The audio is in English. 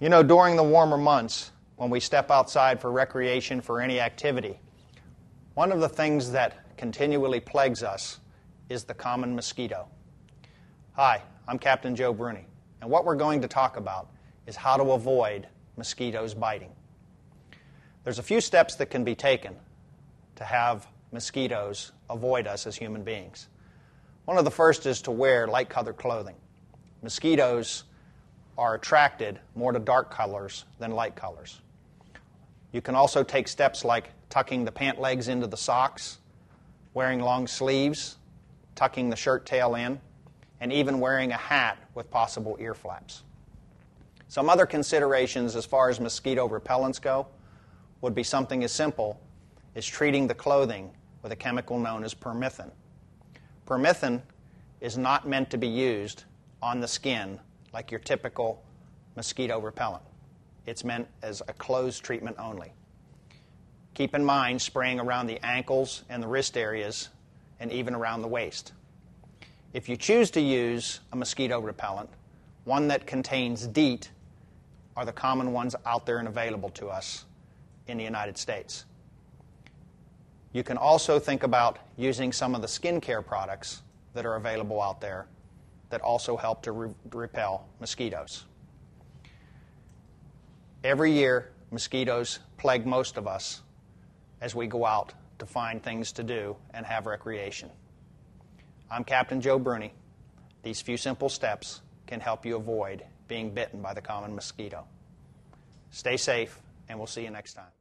You know, during the warmer months, when we step outside for recreation, for any activity, one of the things that continually plagues us is the common mosquito. Hi, I'm Captain Joe Bruni, and what we're going to talk about is how to avoid mosquitoes biting. There's a few steps that can be taken to have mosquitoes avoid us as human beings. One of the first is to wear light-colored clothing. Mosquitoes are attracted more to dark colors than light colors. You can also take steps like tucking the pant legs into the socks, wearing long sleeves, tucking the shirt tail in, and even wearing a hat with possible ear flaps. Some other considerations as far as mosquito repellents go would be something as simple as treating the clothing with a chemical known as permethrin. Permethrin is not meant to be used on the skin like your typical mosquito repellent. It's meant as a closed treatment only. Keep in mind spraying around the ankles and the wrist areas and even around the waist. If you choose to use a mosquito repellent, one that contains DEET are the common ones out there and available to us in the United States. You can also think about using some of the skincare products that are available out there that also help to repel mosquitoes. Every year, mosquitoes plague most of us as we go out to find things to do and have recreation. I'm Captain Joe Bruni. These few simple steps can help you avoid being bitten by the common mosquito. Stay safe, and we'll see you next time.